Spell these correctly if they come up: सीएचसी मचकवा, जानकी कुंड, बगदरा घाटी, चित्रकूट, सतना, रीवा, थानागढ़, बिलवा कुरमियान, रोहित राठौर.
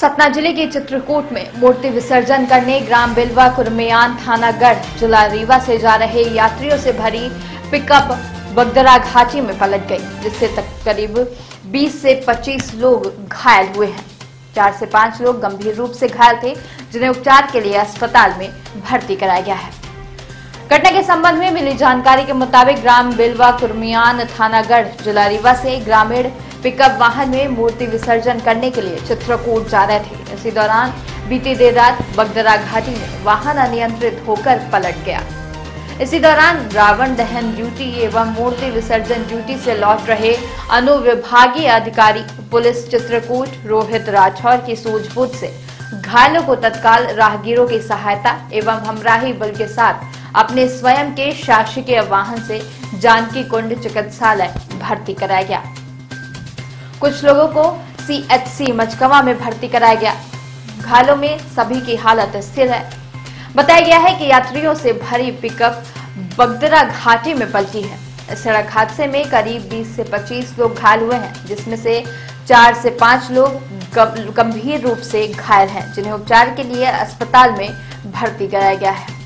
सतना जिले के चित्रकूट में मूर्ति विसर्जन करने ग्राम बिलवा कुरमियान थानागढ़ जिला रीवा से जा रहे यात्रियों से भरी पिकअप बगदरा घाटी में पलट गई, जिससे तकरीब 20 से 25 लोग घायल हुए हैं। 4 से 5 लोग गंभीर रूप से घायल थे, जिन्हें उपचार के लिए अस्पताल में भर्ती कराया गया है। घटना के संबंध में मिली जानकारी के मुताबिक ग्राम बिलवा कुरमियान थानागढ़ जिला रीवा से ग्रामीण पिकअप वाहन में मूर्ति विसर्जन करने के लिए चित्रकूट जा रहे थे। इसी दौरान बीती देर रात बगदरा घाटी में वाहन अनियंत्रित होकर पलट गया। इसी दौरान रावण दहन ड्यूटी एवं मूर्ति विसर्जन ड्यूटी से लौट रहे अनुविभागीय अधिकारी पुलिस चित्रकूट रोहित राठौर की सूझबूझ से घायलों को तत्काल राहगीरों की सहायता एवं हमराही बल के साथ अपने स्वयं के शासकीय वाहन से जानकी कुंड चिकित्सालय भर्ती कराया गया। कुछ लोगों को सीएचसी मचकवा में भर्ती कराया गया। घायलों में सभी की हालत स्थिर है। बताया गया है कि यात्रियों से भरी पिकअप बगदरा घाटी में पलटी है। सड़क हादसे में करीब 20 से 25 लोग घायल हुए हैं, जिसमें से 4 से 5 लोग गंभीर रूप से घायल हैं, जिन्हें उपचार के लिए अस्पताल में भर्ती कराया गया है।